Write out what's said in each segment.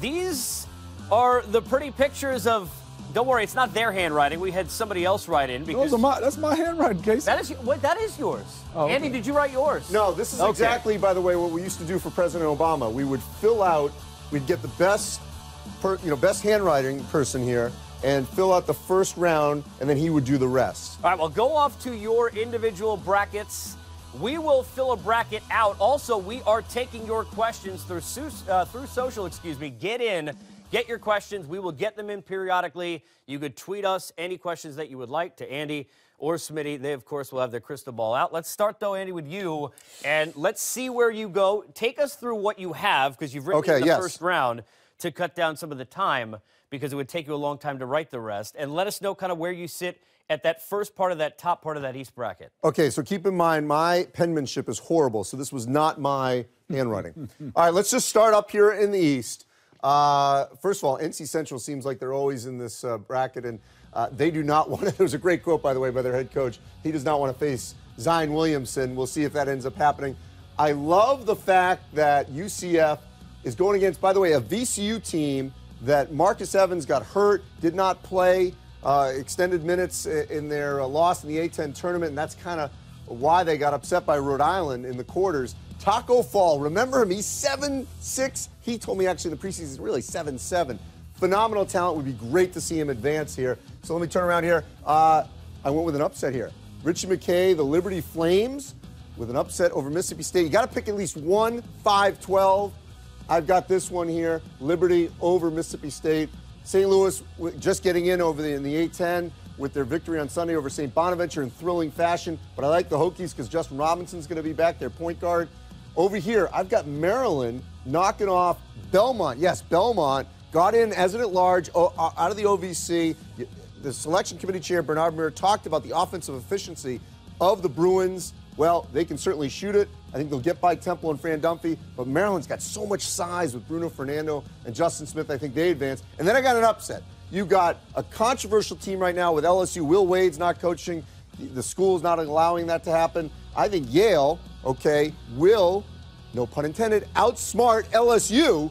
These are the pretty pictures of, don't worry, it's not their handwriting. We had somebody else write in. Because that's my handwriting, Casey. That is yours. Oh, okay. Andy, did you write yours? No, this is exactly, by the way, what we used to do for President Obama. We would fill out, we'd get the best handwriting person here and fill out the first round, and then he would do the rest. All right, well, go off to your individual brackets. We will fill a bracket out. Also, we are taking your questions through social, Get in. Get your questions. We will get them in periodically. You could tweet us any questions that you would like to Andy or Smitty. They, of course, will have their crystal ball out. Let's start, though, Andy, with you, and let's see where you go. Take us through what you have, because you've written in the first round to cut down some of the time, because it would take you a long time to write the rest. And let us know kind of where you sit at that first part of that top part of that East bracket. Okay, so keep in mind, my penmanship is horrible, so this was not my handwriting. All right, let's just start up here in the East. First of all, NC Central seems like they're always in this bracket, and they do not want to. There was a great quote, by the way, by their head coach. He does not want to face Zion Williamson. We'll see if that ends up happening. I love the fact that UCF is going against, by the way, a VCU team that Marcus Evans got hurt, did not play extended minutes in their loss in the A-10 tournament, and that's kind of why they got upset by Rhode Island in the quarters. Taco Fall, remember him? He's 7'6". He told me actually in the preseason he's really 7'7". Phenomenal talent. Would be great to see him advance here. So let me turn around here. I went with an upset here. Richie McKay, the Liberty Flames, with an upset over Mississippi State. You got to pick at least one, 5-12. I've got this one here, Liberty over Mississippi State. St. Louis just getting in over in the A-10 with their victory on Sunday over St. Bonaventure in thrilling fashion. But I like the Hokies because Justin Robinson's going to be back, their point guard. Over here, I've got Maryland knocking off Belmont. Yes, Belmont got in as an at-large out of the OVC. The selection committee chair, Bernard Muir, talked about the offensive efficiency of the Bruins. Well, they can certainly shoot it. I think they'll get by Temple and Fran Dunphy, but Maryland's got so much size with Bruno Fernando and Justin Smith. I think they advance. And then I got an upset. You got a controversial team right now with LSU. Will Wade's not coaching. The school's not allowing that to happen. I think Yale, will, no pun intended, outsmart LSU,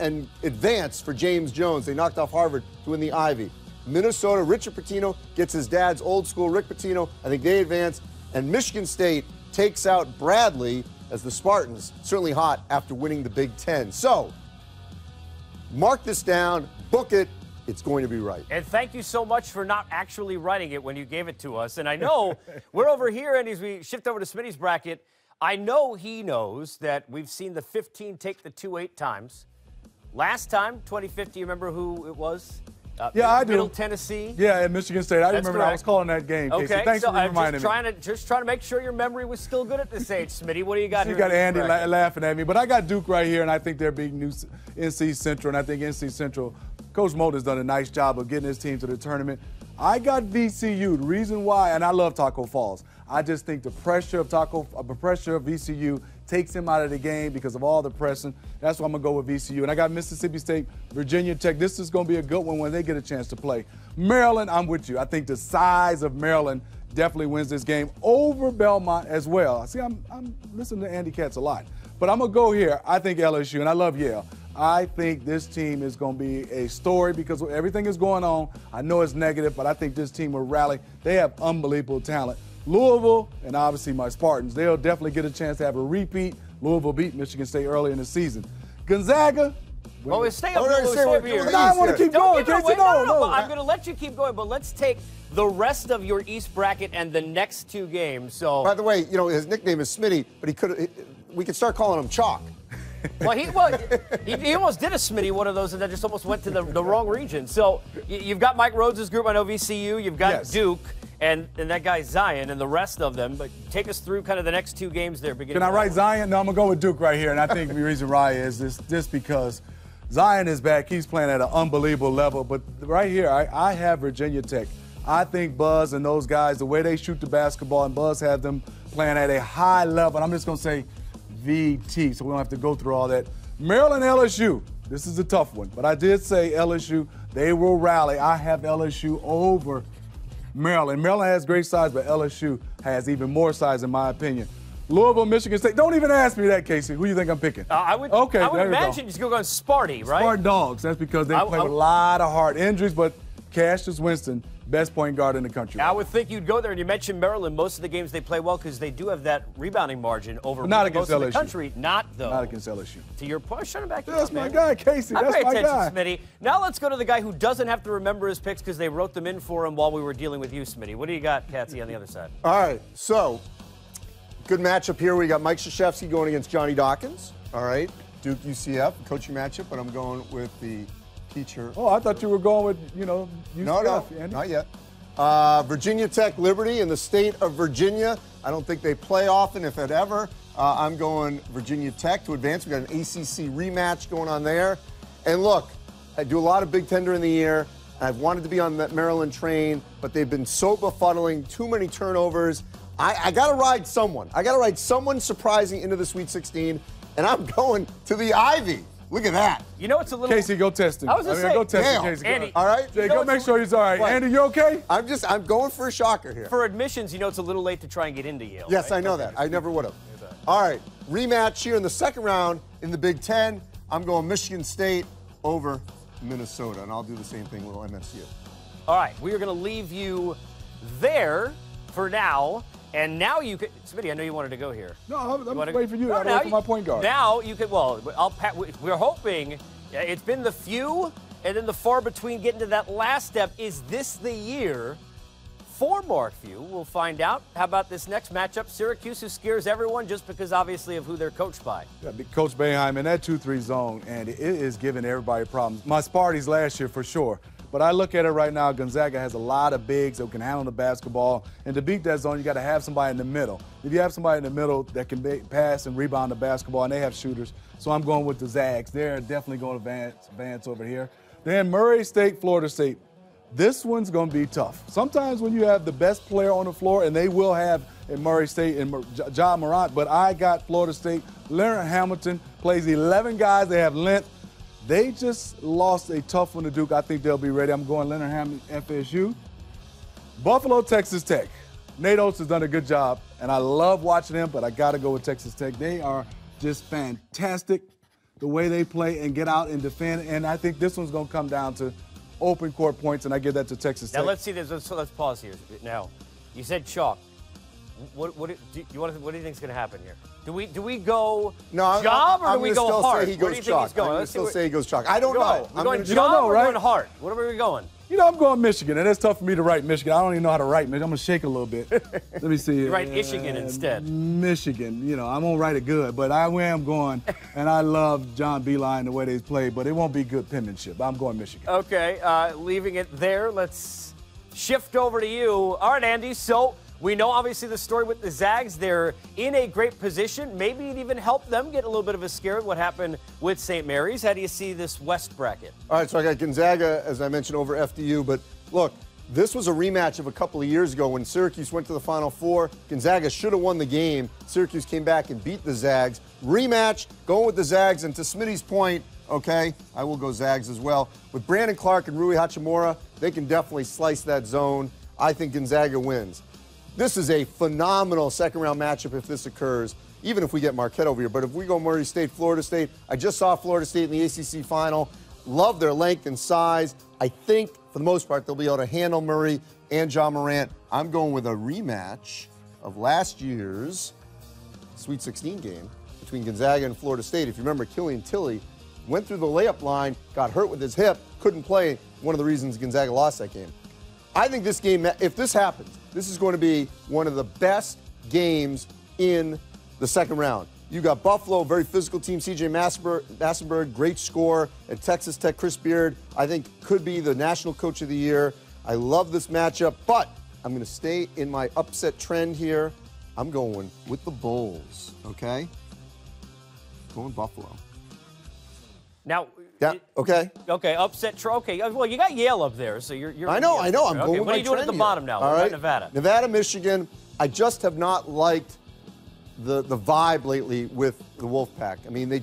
and advance for James Jones. They knocked off Harvard to win the Ivy. Minnesota, Richard Pitino gets his dad's old school, Rick Pitino. I think they advance. And Michigan State takes out Bradley as the Spartans, certainly hot after winning the Big Ten. So, mark this down, book it. It's going to be right. And thank you so much for not actually writing it when you gave it to us. And I know we're over here, and as we shift over to Smitty's bracket, I know he knows that we've seen the 15 take the 2-8 times. Last time, 2015, you remember who it was? Yeah, I do. Middle Tennessee. Yeah, at Michigan State. I remember I was calling that game. Casey. Okay, thanks for reminding me. Just trying to make sure your memory was still good at this age, Smitty. What do you got? You got Andy laughing at me, but I got Duke right here, and I think they're beating NC Central, and I think NC Central. Coach Moulder's done a nice job of getting his team to the tournament. I got VCU. The reason why, and I love Taco Falls. I just think the pressure of VCU takes him out of the game because of all the pressing. That's why I'm gonna go with VCU. And I got Mississippi State, Virginia Tech. This is gonna be a good one when they get a chance to play. Maryland, I'm with you. I think the size of Maryland definitely wins this game over Belmont as well. See, I'm listening to Andy Katz a lot, but I'm gonna go here. I think LSU, and I love Yale. I think this team is going to be a story because everything is going on. I know it's negative, but I think this team will rally. They have unbelievable talent. Louisville and obviously my Spartans, they'll definitely get a chance to have a repeat. Louisville beat Michigan State early in the season. Gonzaga. Well, we stay up here. I want to keep going. I'm going to let you keep going, but let's take the rest of your East bracket and the next two games. So, by the way, you know his nickname is Smitty, but we could start calling him Chalk. Well, he almost did a Smitty one of those, and then just almost went to the wrong region. So you've got Mike Rhodes' group. I know VCU. You've got Duke and that guy Zion and the rest of them. But take us through kind of the next two games there. Can I write Zion? No, I'm going to go with Duke right here. And I think the reason why is just because Zion is back. He's playing at an unbelievable level. But right here, I have Virginia Tech. I think Buzz and those guys, the way they shoot the basketball, and Buzz has them playing at a high level. And I'm just going to say VT, so we don't have to go through all that. Maryland, LSU. This is a tough one, but I did say LSU. They will rally. I have LSU over Maryland. Maryland has great size, but LSU has even more size, in my opinion. Louisville, Michigan State. Don't even ask me that, Casey. Who do you think I'm picking? I would imagine you're going Sparty, right? Sparty Dogs. That's because they play with a lot of hard injuries, but Cassius Winston, best point guard in the country. I would think you'd go there, and you mentioned Maryland. Most of the games they play well because they do have that rebounding margin over not against most LSU. Of the country. Not, though. Not against LSU. To your point, shut him back down, man. That's my guy, Casey. That's my guy. Smitty. Now let's go to the guy who doesn't have to remember his picks because they wrote them in for him while we were dealing with you, Smitty. What do you got, Katsy, on the other side? All right, so... good matchup here. We got Mike Krzyzewski going against Johnny Dawkins. All right. Duke UCF, coaching matchup, but I'm going with the teacher. Oh, I thought you were going with, you know, UCF. No, Andy. Not yet. Virginia Tech, Liberty in the state of Virginia. I don't think they play often, if it ever. I'm going Virginia Tech to advance. We got an ACC rematch going on there. And look, I do a lot of Big Ten during the year. I've wanted to be on that Maryland train, but they've been so befuddling, too many turnovers. I got to ride someone. I got to ride someone surprising into the Sweet 16, and I'm going to the Ivy. Look at that. You know, it's a little... Casey, go test him. I was going to say, go test him, Casey. Andy, all right? Jay, go make sure he's all right. Andy, you okay? I'm going for a shocker here. For admissions, you know it's a little late to try and get into Yale. Yes, right? I know that. I never would have. All right, rematch here in the second round in the Big Ten. I'm going Michigan State over Minnesota, and I'll do the same thing with MSU. All right, we are going to leave you there for now. And now you could, Smitty, I know you wanted to go here. No, I'm waiting for you. I'm waiting for my point guard. Now you could, well, we're hoping, it's been the few and then the far between getting to that last step. Is this the year for Mark Few? We'll find out. How about this next matchup? Syracuse, who scares everyone just because, obviously, of who they're coached by. Yeah, Coach Boeheim in that 2-3 zone, and it is giving everybody problems. My Sparties last year, for sure. But I look at it right now, Gonzaga has a lot of bigs that can handle the basketball. And to beat that zone, you got to have somebody in the middle. If you have somebody in the middle that can pass and rebound the basketball, and they have shooters, so I'm going with the Zags. They're definitely going to advance over here. Then Murray State, Florida State. This one's going to be tough. Sometimes when you have the best player on the floor, and they will have in Murray State and Ja Morant, but I got Florida State. Leonard Hamilton plays 11 guys. They have length. They just lost a tough one to Duke. I think they'll be ready. I'm going Leonard Hamilton, FSU. Buffalo, Texas Tech. Nate Oates has done a good job, and I love watching him, but I got to go with Texas Tech. They are just fantastic the way they play and get out and defend, and I think this one's going to come down to open court points, and I give that to Texas Tech. Now, let's see this. Let's pause here. Now, you said chalk. What do you think is going to happen here? Do we go job or do we go hard? Where do you think he's going? I'm still say he goes chalk. I don't know. I'm going job or going hard? Where are we going? You know, I'm going Michigan, and it's tough for me to write Michigan. I don't even know how to write Michigan. I'm going to shake a little bit. Let me see. You write Michigan instead. Michigan. You know, I won't write it good, but I am going, and I love John Beilein, the way they play, but it won't be good penmanship. I'm going Michigan. Okay, leaving it there. Let's shift over to you. All right, Andy, so... we know, obviously, the story with the Zags. They're in a great position. Maybe it even helped them get a little bit of a scare of what happened with St. Mary's. How do you see this West bracket? All right, so I got Gonzaga, as I mentioned, over FDU. But, look, this was a rematch of a couple of years ago when Syracuse went to the Final Four. Gonzaga should have won the game. Syracuse came back and beat the Zags. Rematch, going with the Zags. And to Smitty's point, okay, I will go Zags as well. With Brandon Clark and Rui Hachimura, they can definitely slice that zone. I think Gonzaga wins. This is a phenomenal second-round matchup if this occurs, even if we get Marquette over here. But if we go Murray State, Florida State, I just saw Florida State in the ACC Final. Love their length and size. I think, for the most part, they'll be able to handle Murray and Ja Morant. I'm going with a rematch of last year's Sweet 16 game between Gonzaga and Florida State. If you remember, Killian Tillie went through the layup line, got hurt with his hip, couldn't play. One of the reasons Gonzaga lost that game. I think this game, if this happens, this is going to be one of the best games in the second round. You got Buffalo, very physical team. C.J. Massenburg, great scorer at Texas Tech. Chris Beard, I think, could be the national coach of the year. I love this matchup, but I'm going to stay in my upset trend here. I'm going with the Bulls, okay? Going Buffalo. Now... yeah. Okay. Okay. Upset. Okay. Well, you got Yale up there, so you're. I know. I'm going. What are you doing at the bottom now? All right. Nevada. Nevada, Michigan. I just have not liked the vibe lately with the Wolfpack. I mean, they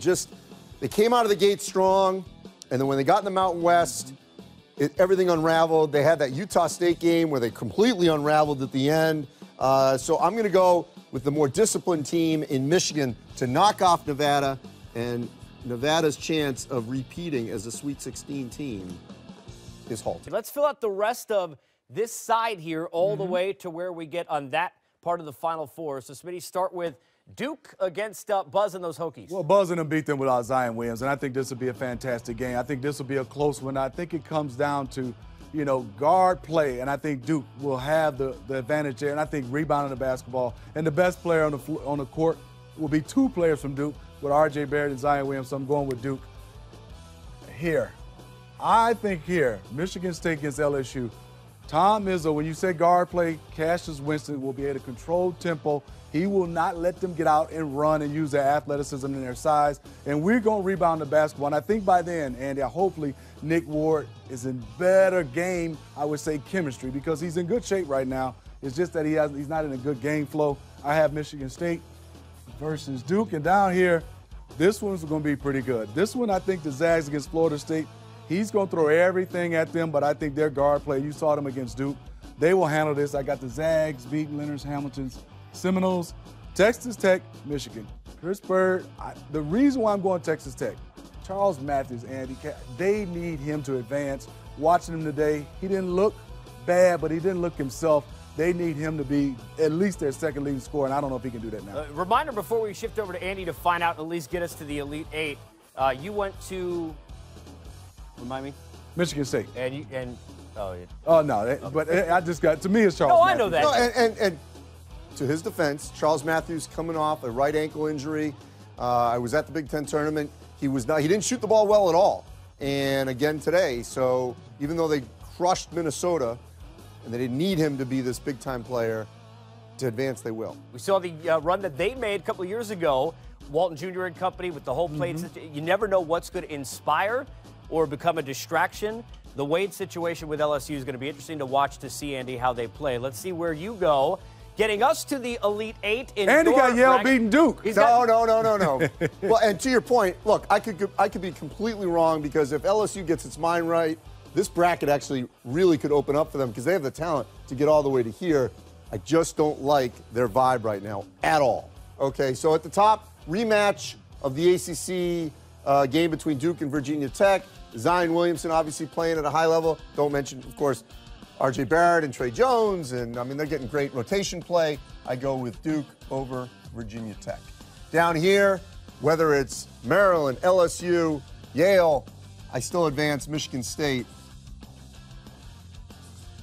came out of the gate strong, and then when they got in the Mountain West, everything unraveled. They had that Utah State game where they completely unraveled at the end. So I'm going to go with the more disciplined team in Michigan to knock off Nevada, and Nevada's chance of repeating as a Sweet 16 team is halted. Let's fill out the rest of this side here all the way to where we get on that part of the Final Four. So, Smitty, start with Duke against Buzz and those Hokies. Well, Buzz and them beat them without Zion Williams, and I think this will be a fantastic game. I think this will be a close one. I think it comes down to, you know, guard play, and I think Duke will have the advantage there, and I think rebounding the basketball. And the best player on the court will be two players from Duke, with R.J. Barrett and Zion Williams, so I'm going with Duke. Here, I think here, Michigan State against LSU, Tom Izzo, when you say guard play, Cassius Winston will be able to control tempo. He will not let them get out and run and use their athleticism and their size. And we're going to rebound the basketball. And I think by then, Andy, hopefully Nick Ward is in better game, I would say chemistry, because he's in good shape right now. It's just that he's not in a good game flow. I have Michigan State versus Duke. And down here, this one's going to be pretty good. This one, I think the Zags against Florida State, he's going to throw everything at them, but I think their guard play, you saw them against Duke, they will handle this. I got the Zags beating Leonard Hamilton's Seminoles. Texas Tech, Michigan. Chris Beard, the reason why I'm going Texas Tech, Charles Matthews, Andy, they need him to advance. Watching him today, he didn't look bad, but he didn't look himself. They need him to be at least their second leading scorer, and I don't know if he can do that now. Reminder before we shift over to Andy to find out, at least get us to the Elite Eight, you went to, remind me? Michigan State. And you, and, oh, yeah. Oh, no, that, okay. But I just got, to me, it's Charles Matthews. I know that. No, and to his defense, Charles Matthews coming off a right ankle injury. I was at the Big Ten tournament. He didn't shoot the ball well at all. And again today, so even though they crushed Minnesota, and they didn't need him to be this big-time player to advance, they will. We saw the run that they made a couple of years ago, Walton Jr. and company with the whole plate system. You never know what's going to inspire or become a distraction. The Wade situation with LSU is going to be interesting to watch to see, Andy, how they play. Let's see where you go. Getting us to the Elite Eight. In Andy got Yale beating Duke. No. Well, and to your point, look, I could be completely wrong, because if LSU gets its mind right, this bracket actually really could open up for them, because they have the talent to get all the way to here. I just don't like their vibe right now at all. Okay, so at the top, rematch of the ACC game between Duke and Virginia Tech. Zion Williamson obviously playing at a high level. Don't mention, of course, R.J. Barrett and Trey Jones, and, I mean, they're getting great rotation play. I go with Duke over Virginia Tech. Down here, whether it's Maryland, LSU, Yale, I still advance Michigan State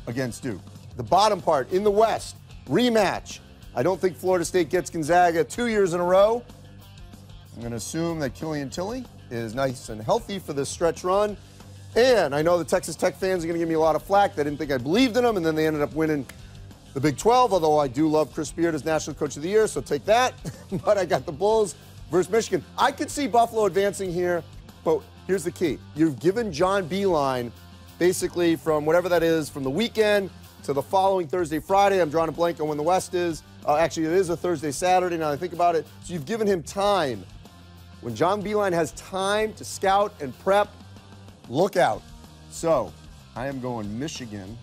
against Duke. The bottom part, in the West, rematch. I don't think Florida State gets Gonzaga 2 years in a row. I'm going to assume that Killian Tillie is nice and healthy for this stretch run. And I know the Texas Tech fans are going to give me a lot of flack. They didn't think I believed in them, and then they ended up winning the Big 12, although I do love Chris Beard as National Coach of the Year, so take that. But I got the Bulls versus Michigan. I could see Buffalo advancing here, but here's the key. You've given John Beilein basically from whatever that is, from the weekend to the following Thursday, Friday. I'm drawing a blank on when the West is. Actually, it is a Thursday, Saturday, now that I think about it. So you've given him time. When John Beilein has time to scout and prep, look out. So I am going Michigan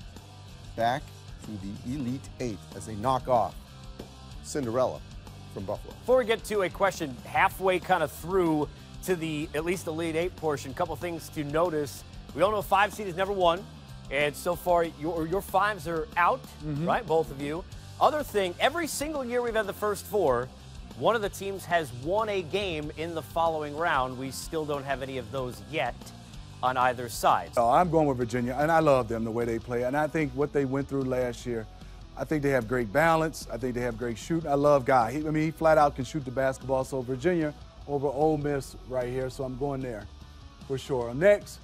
back to the Elite Eight as they knock off Cinderella from Buffalo. Before we get to a question halfway kind of through to the at least Elite Eight portion, a couple things to notice. We all know five seed has never won, and so far your fives are out, right, both of you. Other thing, every single year we've had the first four, one of the teams has won a game in the following round. We still don't have any of those yet on either side. Oh, I'm going with Virginia, and I love them, the way they play, and I think what they went through last year, I think they have great balance. I think they have great shooting. I love Guy. He flat out can shoot the basketball, so Virginia over Ole Miss right here, so I'm going there for sure. Next,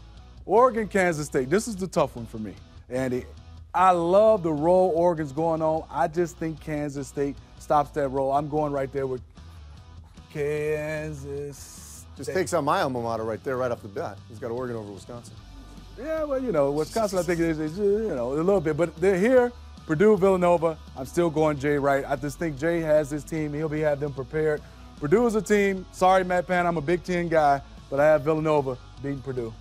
Oregon, Kansas State. This is the tough one for me, Andy. I love the role Oregon's going on. I just think Kansas State stops that role. I'm going right there with Kansas State. Just takes out my alma mater right there, right off the bat. He's got Oregon over Wisconsin. Yeah, well, you know, Wisconsin, I think is a little bit, but they're here. Purdue, Villanova. I'm still going Jay Wright. I just think Jay has his team. He'll be have them prepared. Purdue is a team. Sorry, Matt Pan, I'm a Big Ten guy, but I have Villanova beating Purdue.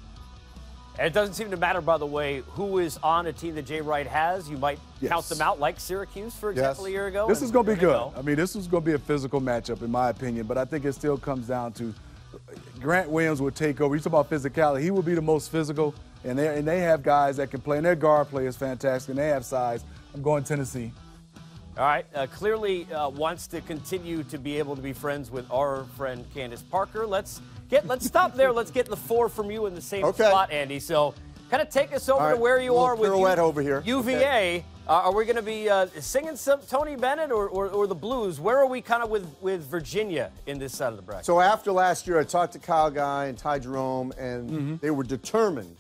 And it doesn't seem to matter, by the way, who is on a team that Jay Wright has. You might count them out, like Syracuse, for example, a year ago. This is going to be good. I mean, this is going to be a physical matchup, in my opinion, but I think it still comes down to Grant Williams will take over. You talk about physicality. He will be the most physical, and they have guys that can play, and their guard play is fantastic, and they have size. I'm going Tennessee. All right, clearly wants to continue to be able to be friends with our friend Candace Parker. Let's stop there. Let's get the four from you in the same spot, Andy. So kind of take us over to where you are with over here. UVA. Okay. Are we going to be singing some Tony Bennett or the blues? Where are we kind of with Virginia in this side of the bracket? So after last year, I talked to Kyle Guy and Ty Jerome, and they were determined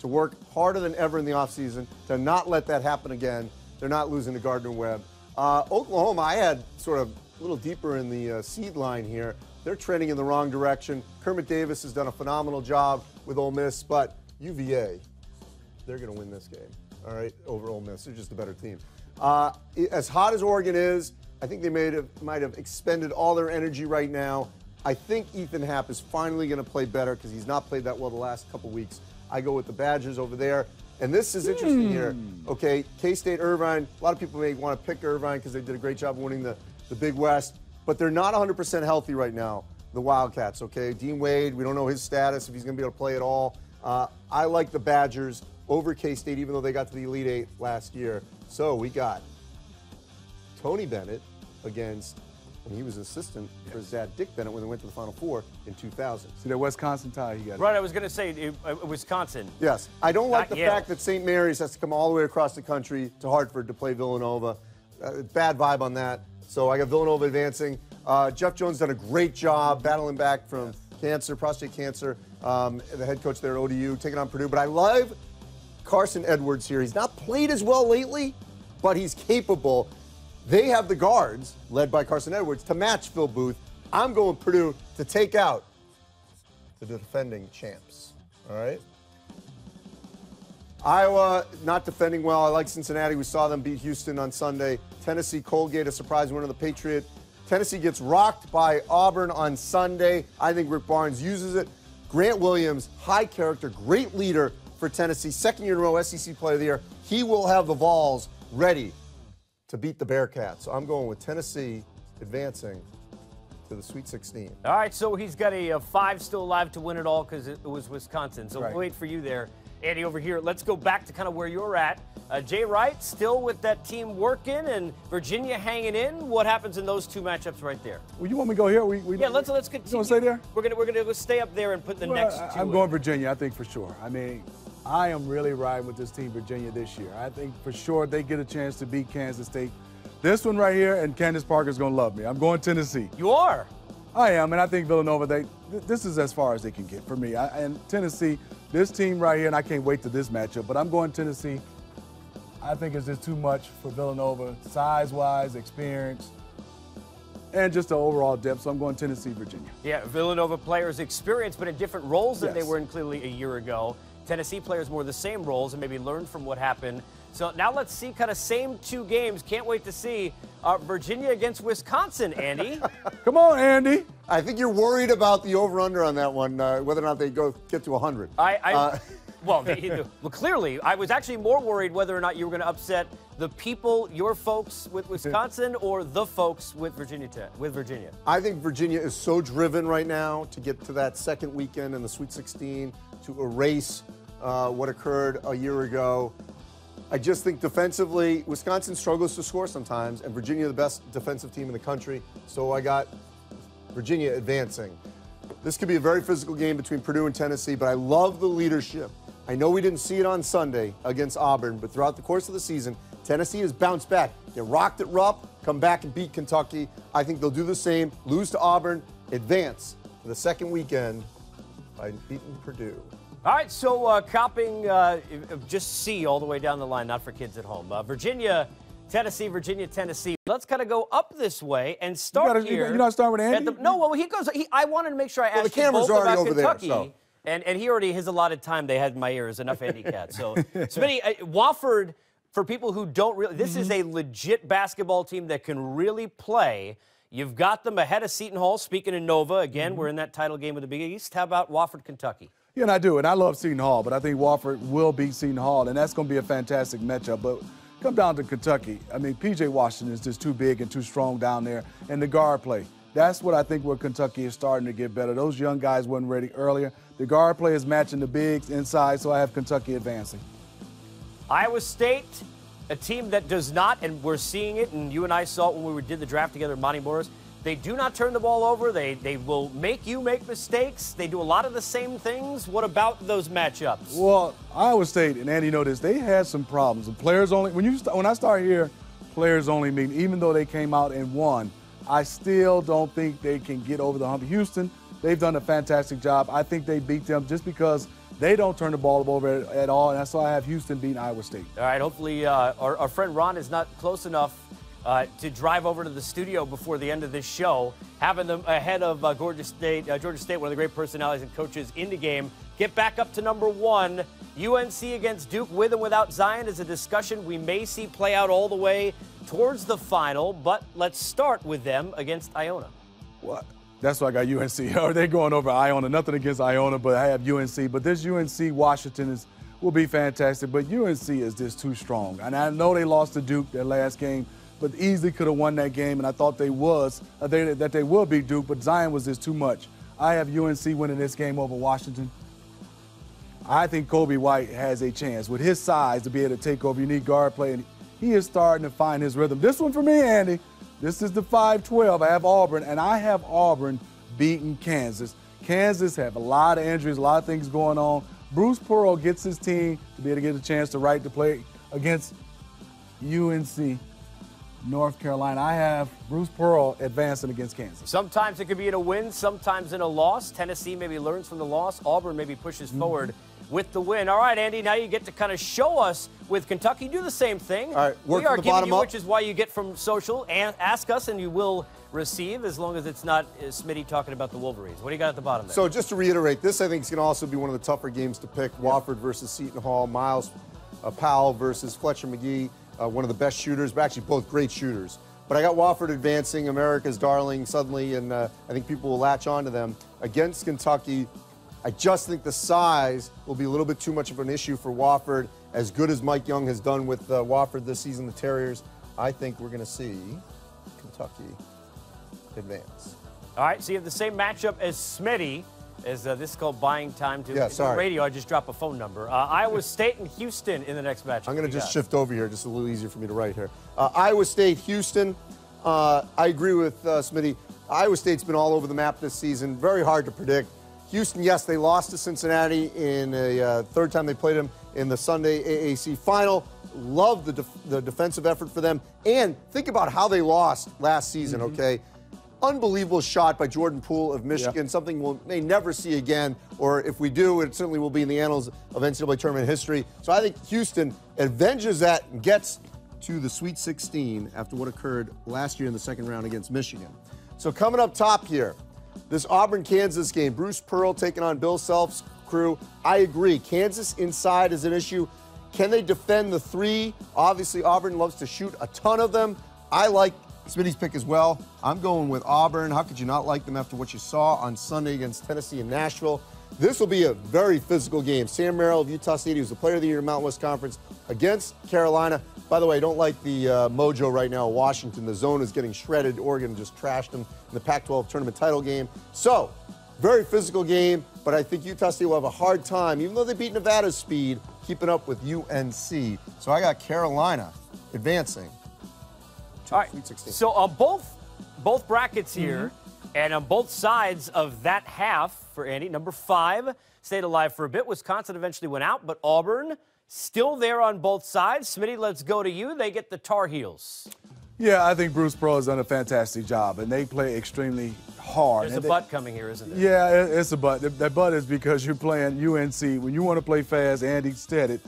to work harder than ever in the offseason to not let that happen again. They're not losing to Gardner-Webb. Oklahoma, I had sort of a little deeper in the seed line here. They're trending in the wrong direction. Kermit Davis has done a phenomenal job with Ole Miss, but UVA, they're going to win this game, all right, over Ole Miss. They're just a better team. As hot as Oregon is, I think they might have expended all their energy right now. I think Ethan Happ is finally going to play better because he's not played that well the last couple weeks. I go with the Badgers over there. And this is interesting here. Okay, K-State, Irvine. A lot of people may want to pick Irvine because they did a great job winning the Big West. But they're not 100% healthy right now, the Wildcats, okay? Dean Wade, we don't know his status, if he's going to be able to play at all. I like the Badgers over K-State, even though they got to the Elite Eight last year. So we got Tony Bennett against, and he was an assistant for his dad, Dick Bennett, when they went to the Final Four in 2000. See that Wisconsin tie he got. Right, I was going to say Wisconsin. Yes. I don't like the fact that St. Mary's has to come all the way across the country to Hartford to play Villanova. Bad vibe on that. So I got Villanova advancing. Jeff Jones done a great job battling back from cancer, prostate cancer. The head coach there at ODU taking on Purdue. But I love Carson Edwards here. He's not played as well lately, but he's capable. They have the guards, led by Carson Edwards, to match Phil Booth. I'm going Purdue to take out the defending champs. All right? Iowa, not defending well. I like Cincinnati. We saw them beat Houston on Sunday. Tennessee, Colgate, a surprise win of the Patriot. Tennessee gets rocked by Auburn on Sunday. I think Rick Barnes uses it. Grant Williams, high character, great leader for Tennessee. Second year in a row, SEC Player of the Year. He will have the Vols ready to beat the Bearcats. So I'm going with Tennessee advancing to the Sweet 16. All right, so he's got a five still alive to win it all because it was Wisconsin. So we'll wait for you there. Andy, over here, let's go back to kind of where you're at. Jay Wright still with that team working and Virginia hanging in. What happens in those two matchups right there? Well, you want me to go here? Yeah, let's continue. You want to stay there? We're gonna stay up there and put the next two. I'm going Virginia, I think, for sure. I mean, I am really riding with this team, Virginia, this year. I think for sure they get a chance to beat Kansas State. This one right here, and Candace Parker's gonna love me. I'm going Tennessee. You are? I am, and I think Villanova, this is as far as they can get for me. And Tennessee, this team right here, and I can't wait to this matchup, but I'm going Tennessee. I think it's just too much for Villanova, size-wise, experience, and just the overall depth, so I'm going Tennessee, Virginia. Yeah, Villanova players experienced, but in different roles than they were in clearly a year ago. Tennessee players more the same roles and maybe learned from what happened. So now let's see kind of same two games. Can't wait to see Virginia against Wisconsin, Andy. Come on, Andy. I think you're worried about the over-under on that one, whether or not they get to 100. Well, clearly, I was actually more worried whether or not you were going to upset the people, your folks with Wisconsin, or the folks with Virginia Tech, with Virginia. I think Virginia is so driven right now to get to that second weekend in the Sweet 16 to erase what occurred a year ago. I just think defensively, Wisconsin struggles to score sometimes, and Virginia the best defensive team in the country, so I got Virginia advancing. This could be a very physical game between Purdue and Tennessee, but I love the leadership. I know we didn't see it on Sunday against Auburn, but throughout the course of the season, Tennessee has bounced back. They rocked at Rupp, come back and beat Kentucky. I think they'll do the same, lose to Auburn, advance to the second weekend by beating Purdue. All right, so copying just C all the way down the line, not for kids at home. Virginia, Tennessee, Virginia, Tennessee. Let's kind of go up this way and start here. You're not starting with Andy? No, well, he goes. I wanted to make sure I asked the camera's both already about over Kentucky. There, so. And he already has a lot of time. They had my ears, enough handicap. So, Smitty, Wofford, for people who don't really, this is a legit basketball team that can really play. You've got them ahead of Seton Hall. Speaking of Nova, again, we're in that title game of the Big East. How about Wofford, Kentucky? Yeah, and I do, and I love Seton Hall, but I think Wofford will beat Seton Hall, and that's going to be a fantastic matchup. But come down to Kentucky. I mean, P.J. Washington is just too big and too strong down there, and the guard play. That's what I think where Kentucky is starting to get better. Those young guys weren't ready earlier. The guard play is matching the bigs inside, so I have Kentucky advancing. Iowa State, a team that does not, and we're seeing it, and you and I saw it when we did the draft together, Monty Morris, they do not turn the ball over. They will make you make mistakes. They do a lot of the same things. What about those matchups? Well, Iowa State, and Andy knows this, they had some problems. The players only, when I start here, players only meeting, even though they came out and won, I still don't think they can get over the hump. Houston, they've done a fantastic job. I think they beat them just because they don't turn the ball over at all, and that's why I have Houston beating Iowa State. All right, hopefully our friend Ron is not close enough to drive over to the studio before the end of this show, having them ahead of Georgia State, one of the great personalities and coaches in the game. Get back up to number one. UNC against Duke, with and without Zion, is a discussion we may see play out all the way towards the final, but let's start with them against Iona. What? That's why I got UNC. Are they going over Iona? Nothing against Iona, but I have UNC. But this UNC Washington will be fantastic, but UNC is just too strong. And I know they lost to Duke their last game, but easily could have won that game, and I thought that they will beat Duke, but Zion was just too much. I have UNC winning this game over Washington. I think Kobe White has a chance with his size to be able to take over. You need guard play, and he is starting to find his rhythm. This one for me, Andy. This is the 5-12. I have Auburn, and I have Auburn beating Kansas. Kansas have a lot of injuries, a lot of things going on. Bruce Pearl gets his team to be able to get a chance to right to play against UNC. North Carolina. I have Bruce Pearl advancing against Kansas. Sometimes it could be in a win, sometimes in a loss. Tennessee maybe learns from the loss. Auburn maybe pushes forward with the win. All right, Andy, now you get to kind of show us with Kentucky. Do the same thing. All right, work from the bottom up. Which is why you get from social and ask us, and you will receive, as long as it's not Smitty talking about the Wolverines. What do you got at the bottom there? So just to reiterate, this I think is going to also be one of the tougher games to pick. Yeah. Wofford versus Seton Hall, Miles Powell versus Fletcher McGee. One of the best shooters, but actually both great shooters. But I got Wofford advancing, America's darling, suddenly, and I think people will latch on to them. Against Kentucky, I just think the size will be a little bit too much of an issue for Wofford. As good as Mike Young has done with Wofford this season, the Terriers, I think we're going to see Kentucky advance. All right, so you have the same matchup as Smitty. As this is called buying time to the radio. I just dropped a phone number. Iowa State and Houston in the next match. I'm going to just shift over here, just a little easier for me to write here. Iowa State, Houston. I agree with Smitty. Iowa State's been all over the map this season. Very hard to predict. Houston, yes, they lost to Cincinnati in a third time they played them in the Sunday AAC final. Love the defensive effort for them. And think about how they lost last season, okay? Unbelievable shot by Jordan Poole of Michigan, something we'll may never see again, or if we do, it certainly will be in the annals of NCAA tournament history. So I think Houston avenges that and gets to the Sweet 16 after what occurred last year in the second round against Michigan. So coming up top here, this Auburn-Kansas game, Bruce Pearl taking on Bill Self's crew. I agree, Kansas inside is an issue. Can they defend the three? Obviously, Auburn loves to shoot a ton of them. I like Smitty's pick as well. I'm going with Auburn. How could you not like them after what you saw on Sunday against Tennessee and Nashville? This will be a very physical game. Sam Merrill of Utah State, who's the player of the year in Mountain West Conference, against Carolina. By the way, I don't like the mojo right now. Washington, the zone is getting shredded. Oregon just trashed them in the Pac-12 tournament title game. So, very physical game, but I think Utah State will have a hard time, even though they beat Nevada's speed, keeping up with UNC. So I got Carolina advancing. All right, so on both brackets here, and on both sides of that half for Andy, number 5 stayed alive for a bit. Wisconsin eventually went out, but Auburn still there on both sides. Smitty, let's go to you. They get the Tar Heels. Yeah, I think Bruce Pearl has done a fantastic job, and they play extremely hard. There's a butt coming here, isn't there? Yeah, it's a butt. That butt is because you're playing UNC. When you want to play fast, Andy said it,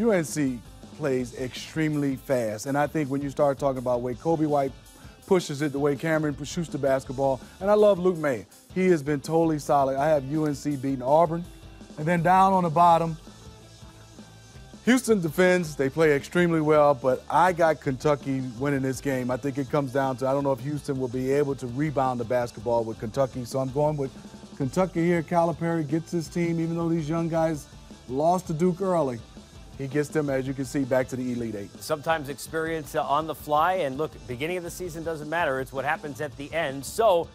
UNC plays extremely fast, and I think when you start talking about the way Kobe White pushes it, the way Cameron shoots the basketball, and I love Luke May. He has been totally solid. I have UNC beating Auburn, and then down on the bottom, Houston defends. They play extremely well, but I got Kentucky winning this game. I think it comes down to I don't know if Houston will be able to rebound the basketball with Kentucky, so I'm going with Kentucky here, Calipari gets his team, even though these young guys lost to Duke early, he gets them, as you can see, back to the Elite Eight. Sometimes experience on the fly, and look, beginning of the season doesn't matter. It's what happens at the end. So,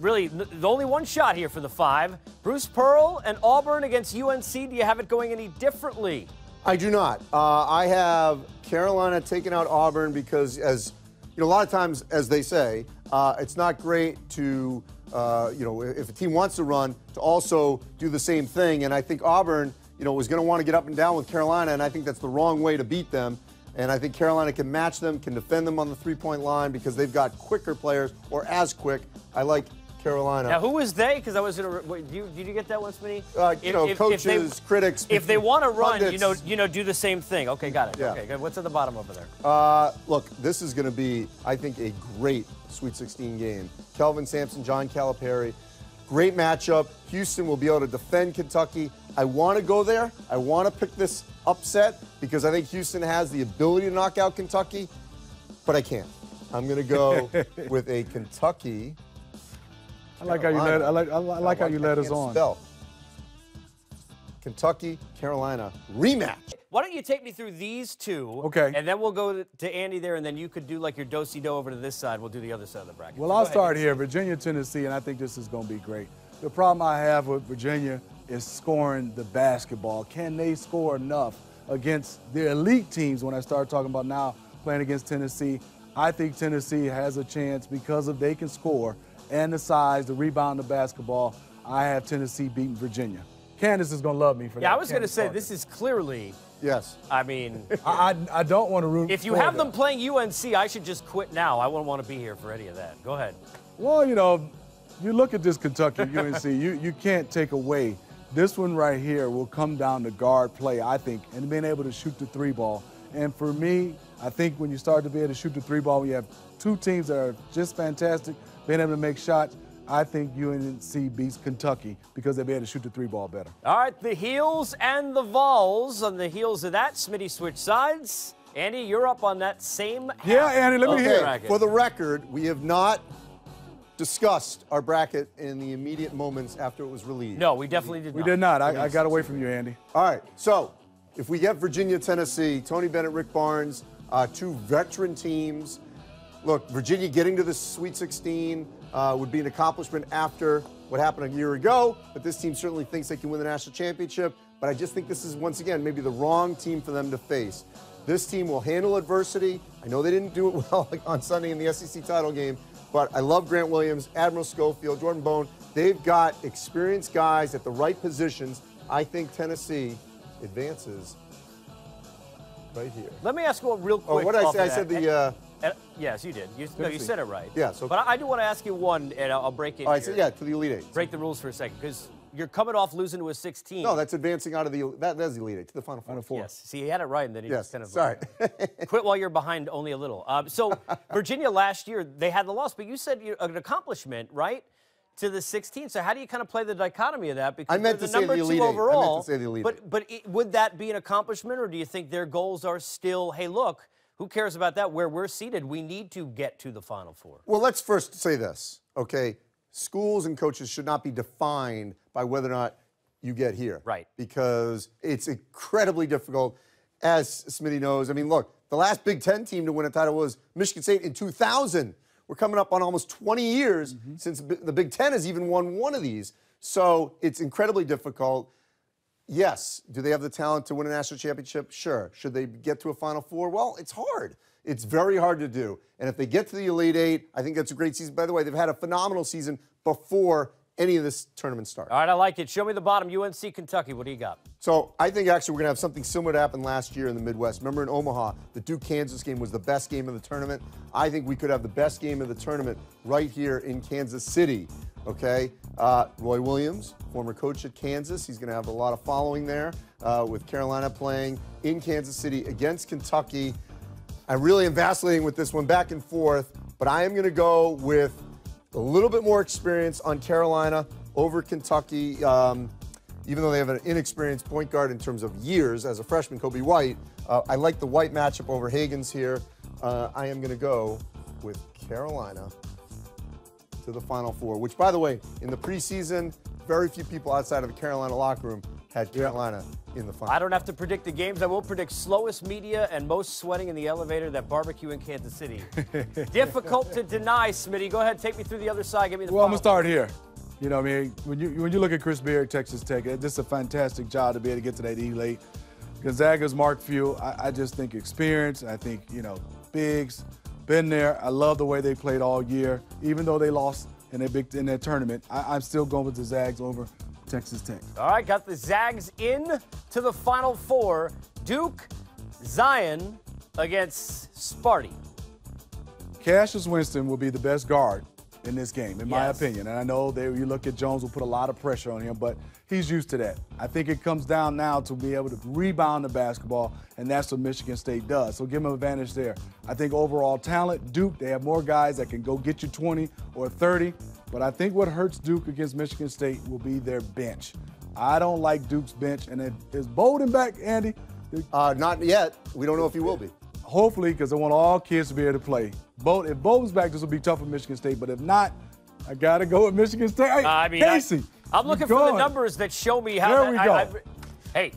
really, the only one shot here for the five. Bruce Pearl and Auburn against UNC. Do you have it going any differently? I do not. I have Carolina taking out Auburn because, as you know, a lot of times, as they say, it's not great to, you know, if a team wants to run, to also do the same thing. And I think Auburn, you know, was going to want to get up and down with Carolina, and I think that's the wrong way to beat them. And I think Carolina can match them, can defend them on the three-point line because they've got quicker players, or as quick. I like Carolina. Now, who is they? Because I was going to. Did you get that one, Smitty? You know, coaches, if they, critics. If they want to run, pundits, you know, do the same thing. Okay, got it. Yeah. Okay, good. What's at the bottom over there? Look, this is going to be, I think, a great Sweet 16 game. Kelvin Sampson, John Calipari, great matchup. Houston will be able to defend Kentucky. I want to go there. I want to pick this upset because I think Houston has the ability to knock out Kentucky, but I can't. I'm going to go with a Kentucky. I like how you led us on. Spell. Kentucky, Carolina, rematch. Why don't you take me through these two? Okay. And then we'll go to Andy there, and then you could do like your do-si-do over to this side. We'll do the other side of the bracket. Well, I'll start here. Virginia, Tennessee, and I think this is going to be great. The problem I have with Virginia is scoring the basketball. Can they score enough against their elite teams? When I start talking about now playing against Tennessee, I think Tennessee has a chance because if they can score and the size, the rebound, the basketball, I have Tennessee beating Virginia. Candace is going to love me for that. Yeah, I was going to say, this is clearly, yes. I mean. I don't want to root. If you have them playing UNC, I should just quit now. I wouldn't want to be here for any of that. Go ahead. Well, you know, you look at this Kentucky UNC, you can't take away. This one right here will come down to guard play, I think, and being able to shoot the three ball. And for me, I think when you start to be able to shoot the three ball, when you have two teams that are just fantastic, being able to make shots, I think UNC beats Kentucky because they'll be able to shoot the three ball better. All right, the Heels and the Vols. On the heels of that, Smitty switch sides. Andy, you're up on that same half. Yeah, Andy, let me hear. For the record, we have not discussed our bracket in the immediate moments after it was released. No, we definitely did not. We did not. I got away from you, Andy. All right, so if we get Virginia, Tennessee, Tony Bennett, Rick Barnes, two veteran teams. Look, Virginia getting to the Sweet 16 would be an accomplishment after what happened a year ago, but this team certainly thinks they can win the national championship, but I just think this is, once again, maybe the wrong team for them to face. This team will handle adversity. I know they didn't do it well on Sunday in the SEC title game, but I love Grant Williams, Admiral Schofield, Jordan Bone. They've got experienced guys at the right positions. I think Tennessee advances right here. Let me ask you one real quick. Oh, what did I say? I said the... yes, you did. You said it right. Yeah, so, but I do want to ask you one, and I'll break it. All right, so yeah, to the Elite Eight. Break the rules for a second, because you're coming off losing to a 16. No, that's advancing out of the that's the Elite Eight to the Final Four. Final Four. Yes. See, he had it right, and then he just kind of quit while you're behind only a little. So Virginia last year they had the loss, but you said an accomplishment, right? To the 16, so how do you kind of play the dichotomy of that? Because they're the number two overall. I meant to say the Elite Eight. But would that be an accomplishment, or do you think their goals are still, hey, look, who cares about that? Where we're seated, we need to get to the Final Four. Well, let's first say this, okay? Schools and coaches should not be defined by whether or not you get here. Right. Because it's incredibly difficult, as Smitty knows. I mean, look, the last Big Ten team to win a title was Michigan State in 2000. We're coming up on almost 20 years since the Big Ten has even won one of these. So it's incredibly difficult. Yes. Do they have the talent to win a national championship? Sure. Should they get to a Final Four? Well, it's hard. It's very hard to do. And if they get to the Elite Eight, I think that's a great season. By the way, they've had a phenomenal season before any of this tournament starts. All right, I like it. Show me the bottom. UNC, Kentucky, what do you got? So I think actually we're going to have something similar to happen last year in the Midwest. Remember in Omaha, the Duke-Kansas game was the best game of the tournament. I think we could have the best game of the tournament right here in Kansas City. Okay, Roy Williams, former coach at Kansas. He's going to have a lot of following there with Carolina playing in Kansas City against Kentucky. I really am vacillating with this one back and forth, but I am going to go with a little bit more experience on Carolina over Kentucky, even though they have an inexperienced point guard in terms of years as a freshman, Kobe White. I like the White matchup over Higgins here. I am going to go with Carolina to the Final Four, which, by the way, in the preseason, very few people outside of the Carolina locker room had Carolina in the final. I don't have to predict the games. I will predict slowest media and most sweating in the elevator, that barbecue in Kansas City. Difficult to deny, Smitty. Go ahead, take me through the other side. Give me the final. Well, I'm going to start here. You know, I mean, when you look at Chris Beard, Texas Tech, it's just a fantastic job to be able to get to that elite. Gonzaga's Mark Few, I just think experience. I think, you know, bigs, been there. I love the way they played all year. Even though they lost in that tournament, I'm still going with the Zags over Texas Tech. All right, got the Zags in to the Final Four. Duke, Zion against Sparty. Cassius Winston will be the best guard in this game, in my opinion. And I know you look at Jones will put a lot of pressure on him, but he's used to that. I think it comes down now to be able to rebound the basketball, and that's what Michigan State does. So give him an advantage there. I think overall talent, Duke, they have more guys that can go get you 20 or 30, but I think what hurts Duke against Michigan State will be their bench. I don't like Duke's bench, and is Bolden back, Andy? Not yet. We don't know if he will be. Hopefully, because I want all kids to be able to play. If Bolden's back, this will be tough for Michigan State, but if not, I got to go with Michigan State. Hey, I mean, Casey, I'm looking for the numbers that show me how there we go. Hey,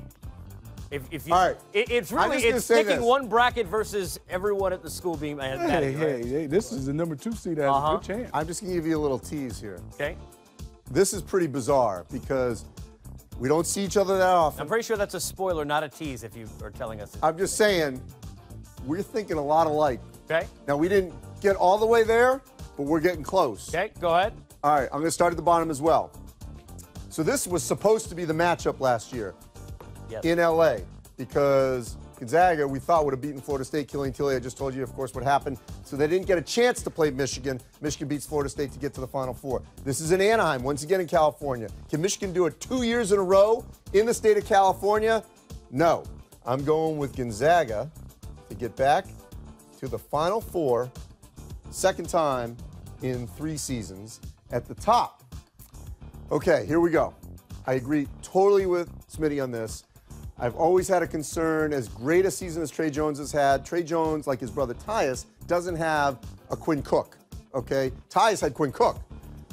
if you, all right. It's really picking one bracket versus everyone at the school being this is the number 2 seed that has a good chance. I'm just going to give you a little tease here. Okay. This is pretty bizarre because we don't see each other that often. I'm pretty sure that's a spoiler, not a tease if you are telling us. I'm just saying we're thinking a lot alike. Okay. Now, we didn't get all the way there, but we're getting close. Okay, go ahead. All right, I'm going to start at the bottom as well. So this was supposed to be the matchup last year in L.A. because Gonzaga, we thought, would have beaten Florida State. Killian Tillie, I just told you, of course, what happened. So they didn't get a chance to play Michigan. Michigan beats Florida State to get to the Final Four. This is in Anaheim, once again in California. Can Michigan do it 2 years in a row in the state of California? No. I'm going with Gonzaga to get back to the Final Four, second time in 3 seasons at the top. Okay, here we go. I agree totally with Smitty on this. I've always had a concern, as great a season as Trey Jones has had, Trey Jones, like his brother Tyus, doesn't have a Quinn Cook, okay? Tyus had Quinn Cook.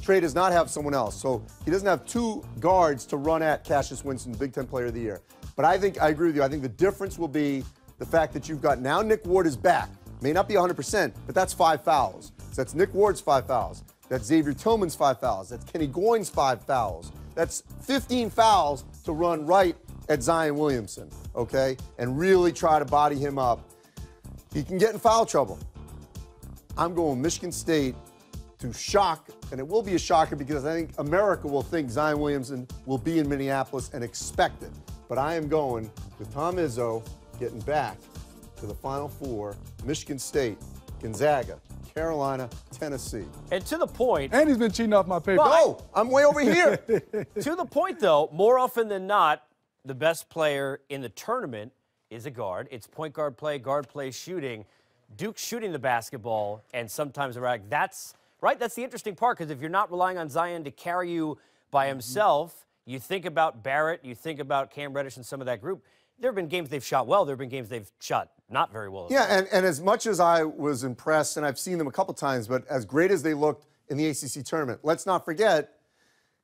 Trey does not have someone else, so he doesn't have 2 guards to run at Cassius Winston, Big Ten Player of the Year. But I agree with you. I think the difference will be the fact that you've got now Nick Ward is back. May not be 100%, but that's 5 fouls. So that's Nick Ward's 5 fouls. That's Xavier Tillman's 5 fouls. That's Kenny Goins' 5 fouls. That's 15 fouls to run right at Zion Williamson, okay? And really try to body him up. He can get in foul trouble. I'm going Michigan State to shock, and it will be a shocker because I think America will think Zion Williamson will be in Minneapolis and expect it. But I am going with Tom Izzo getting back to the Final Four, Michigan State, Gonzaga, Carolina, Tennessee. And to the point... And he's been cheating off my paper. Well, I'm way over here. To the point, though, more often than not, the best player in the tournament is a guard. It's point guard play, shooting. Duke shooting the basketball and sometimes erratic. That's, right, that's the interesting part, because if you're not relying on Zion to carry you by himself, you think about Barrett, you think about Cam Reddish and some of that group. There have been games they've shot well. There have been games they've shot not very well. Yeah, and as much as I was impressed, and I've seen them a couple times, but as great as they looked in the ACC tournament, let's not forget,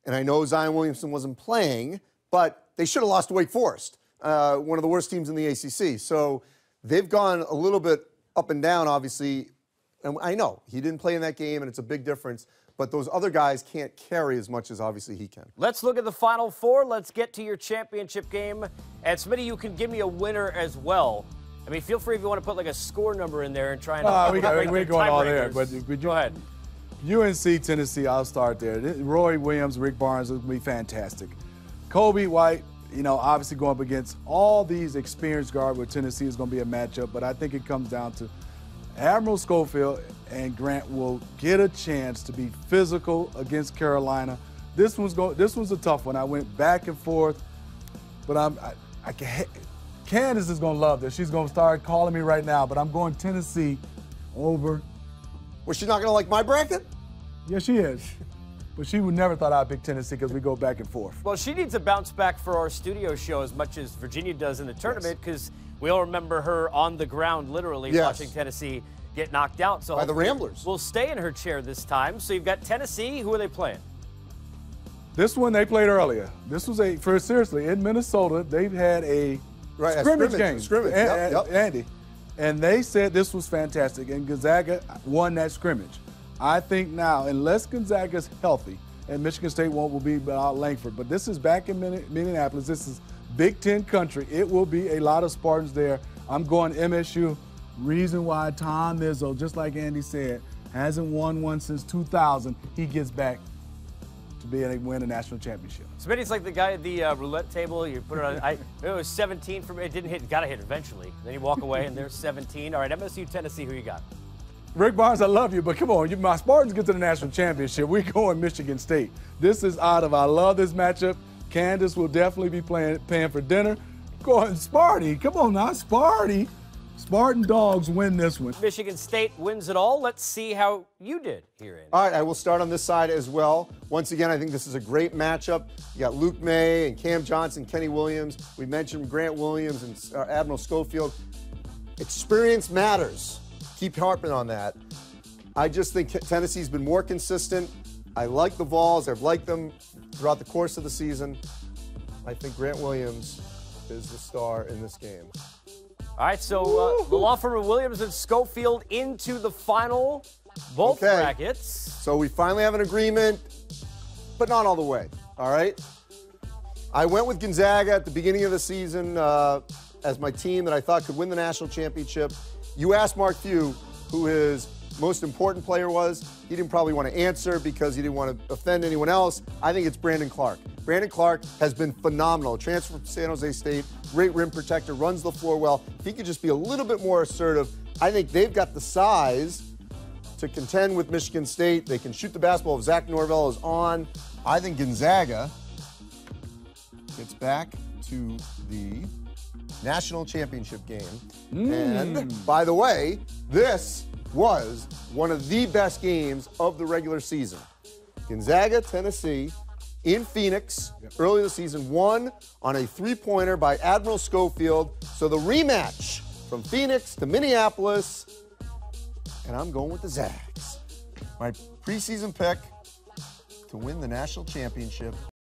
and I know Zion Williamson wasn't playing, but they should have lost to Wake Forest, one of the worst teams in the ACC. So they've gone a little bit up and down, obviously. And I know he didn't play in that game, and it's a big difference. But those other guys can't carry as much as obviously he can. Let's look at the Final Four. Let's get to your championship game. And Smitty, you can give me a winner as well. I mean, feel free if you want to put like a score number in there and try and. We're going all there, but go ahead. UNC, Tennessee. I'll start there. Roy Williams, Rick Barnes will be fantastic. Kobe White, you know, obviously going up against all these experienced guards with Tennessee is going to be a matchup. But I think it comes down to Admiral Schofield and Grant will get a chance to be physical against Carolina. This one's a tough one. I went back and forth, but Candace is going to love this. She's going to start calling me right now, but I'm going Tennessee over. Well, she's not going to like my bracket? Yeah, she is. But she would never thought I'd pick Tennessee because we go back and forth. Well, she needs a bounce back for our studio show as much as Virginia does in the tournament because we all remember her on the ground literally watching Tennessee get knocked out. So by the Ramblers. We'll stay in her chair this time. So you've got Tennessee. Who are they playing? This one they played earlier. This was a, for seriously, in Minnesota, they've had a scrimmage game. Scrimmage. Andy. And they said this was fantastic, and Gonzaga won that scrimmage. I think now, unless Gonzaga's healthy, and Michigan State won't will be without Langford, but this is back in Minneapolis. This is Big Ten country. It will be a lot of Spartans there. I'm going MSU. Reason why Tom Izzo, just like Andy said, hasn't won one since 2000. He gets back to be able to win a national championship. So maybe it's like the guy at the roulette table. You put it on. It was 17 for me. It didn't hit. Got to hit eventually. Then you walk away, and there's 17. All right, MSU, Tennessee. Who you got? Rick Barnes, I love you, but come on, my Spartans get to the national championship. We're going Michigan State. This is out of. I love this matchup. Candace will definitely be paying for dinner. Going Sparty. Come on now, Sparty. Spartan dogs win this one. Michigan State wins it all. Let's see how you did here, Andy. All right, I will start on this side as well. Once again, I think this is a great matchup. You got Luke May and Cam Johnson, Kenny Williams. We mentioned Grant Williams and Admiral Schofield. Experience matters. Keep harping on that. I just think Tennessee's been more consistent. I like the Vols. I've liked them throughout the course of the season. I think Grant Williams is the star in this game. All right, so the law firm of Williams and Schofield into the final, both brackets. So we finally have an agreement, but not all the way, all right? I went with Gonzaga at the beginning of the season as my team that I thought could win the national championship. You asked Mark Few who his most important player was. He didn't probably want to answer because he didn't want to offend anyone else. I think it's Brandon Clark. Brandon Clark has been phenomenal. Transfer from San Jose State, great rim protector, runs the floor well. If he could just be a little bit more assertive, I think they've got the size to contend with Michigan State. They can shoot the basketball if Zach Norvell is on. I think Gonzaga gets back to the national championship game. And by the way, this was one of the best games of the regular season. Gonzaga, Tennessee, in Phoenix, early in the season, won on a three-pointer by Admiral Schofield. So the rematch from Phoenix to Minneapolis, and I'm going with the Zags. My preseason pick to win the national championship.